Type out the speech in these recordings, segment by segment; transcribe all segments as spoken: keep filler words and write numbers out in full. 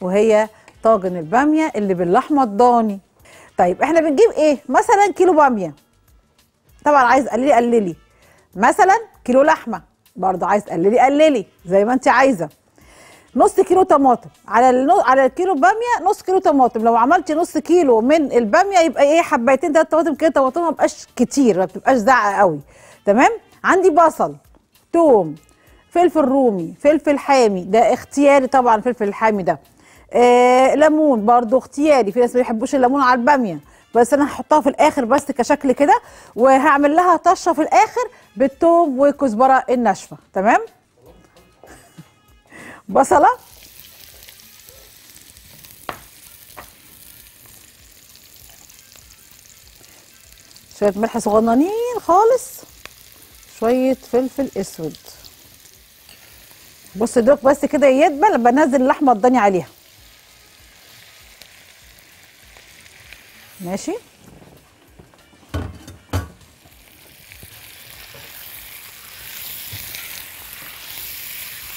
وهي طاجن الباميه اللي باللحمه الضاني. طيب احنا بنجيب ايه؟ مثلا كيلو باميه، طبعا عايز قللي قللي، مثلا كيلو لحمه برضه عايز قللي قللي زي ما انت عايزه، نص كيلو طماطم على النو... على الكيلو باميه نص كيلو طماطم. لو عملتي نص كيلو من الباميه يبقى ايه، حبايتين ثلاث طماطم كده، طماطم ما بقاش كتير، ما بتبقاش زعقه قوي. تمام. عندي بصل، ثوم، فلفل رومي، فلفل حامي ده اختياري طبعا، الفلفل الحامي ده آه، ليمون برضو اختياري، في ناس ما بيحبوش الليمون على الباميه، بس انا هحطها في الاخر بس كشكل كده، وهعمل لها طشه في الاخر بالثوم والكزبره الناشفه. تمام. بصله، شويه ملح صغننين خالص، شويه فلفل اسود. بص دوق بس كده يدبل، بنزل اللحمه الضاني عليها. ماشي.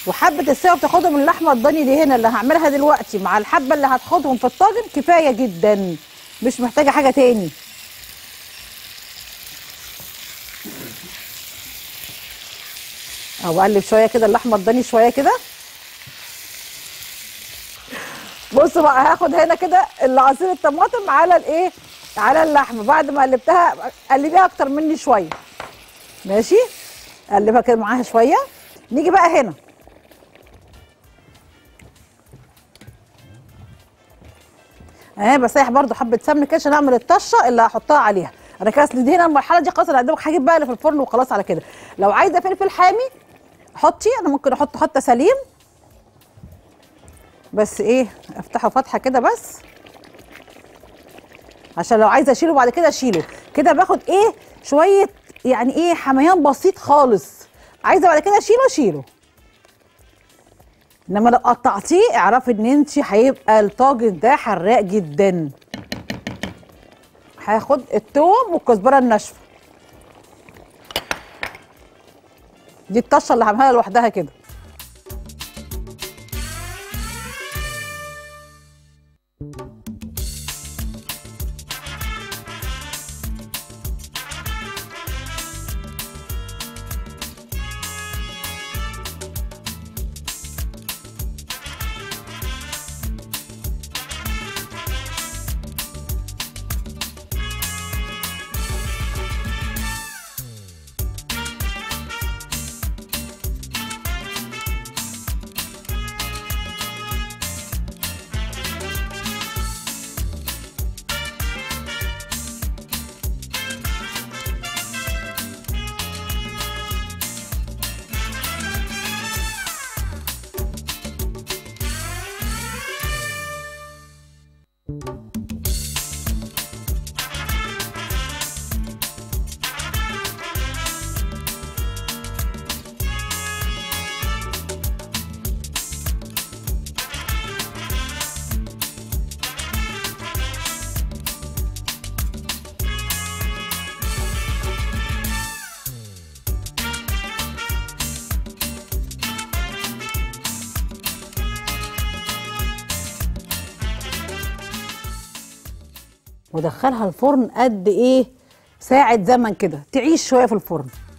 وحبه السوا بتاخدهم اللحمه الضاني دي هنا اللي هعملها دلوقتي مع الحبه اللي هتاخدهم في الطاجن كفايه جدا، مش محتاجه حاجه تاني. اهو بقلب شويه كده اللحمه الضاني شويه كده. بصوا بقى، هاخد هنا كده العصير الطماطم على الايه، على اللحمه بعد ما قلبتها، قلبيها اكتر مني شويه. ماشي، قلبها كده معاها شويه. نيجي بقى هنا اهي، بسيح برده حبه سمن كده عشان اعمل الطشه اللي هحطها عليها. انا كده اصل دي هنا المرحله دي خلاص، انا قدامك هجيب بقى اللي في الفرن وخلاص على كده. لو عايزه فلفل حامي حطي، انا ممكن احط حتى سليم، بس ايه افتحه فتحه كده بس عشان لو عايزه اشيله بعد كده اشيله كده. باخد ايه شويه يعني ايه حميان بسيط خالص، عايزه بعد كده اشيله اشيله، انما لو قطعتيه اعرفي ان انت هيبقى الطاجن ده حراق جدا. هاخد الثوم والكزبره الناشفه دي الطشه اللي هعملها لوحدها كده. ودخلها الفرن قد ايه؟ ساعة زمن كده، تعيش شوية في الفرن.